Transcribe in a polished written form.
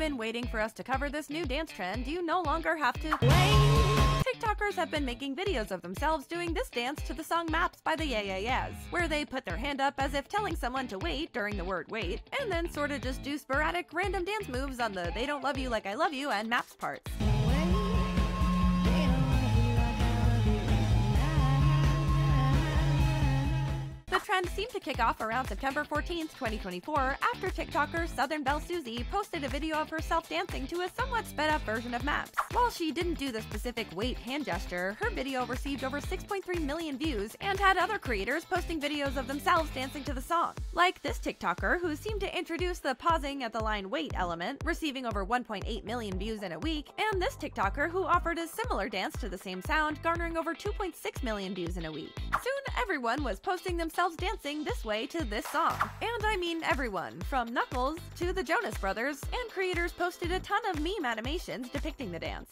been waiting for us to cover this new dance trend, you no longer have to wait. TikTokers have been making videos of themselves doing this dance to the song Maps by the Yeah Yeah Yeahs, where they put their hand up as if telling someone to wait during the word wait, and then sorta just do sporadic random dance moves on the they don't love you like I love you and Maps parts. Trend seemed to kick off around September 14th, 2024, after TikToker Southern Belle Susie posted a video of herself dancing to a somewhat sped-up version of Maps. While she didn't do the specific wait hand gesture, her video received over 6.3 million views and had other creators posting videos of themselves dancing to the song. Like this TikToker, who seemed to introduce the pausing at the line wait element, receiving over 1.8 million views in a week, and this TikToker who offered a similar dance to the same sound, garnering over 2.6 million views in a week. Soon, everyone was posting themselves dancing this way to this song. And I mean everyone, from Knuckles to the Jonas Brothers, and creators posted a ton of meme animations depicting the dance.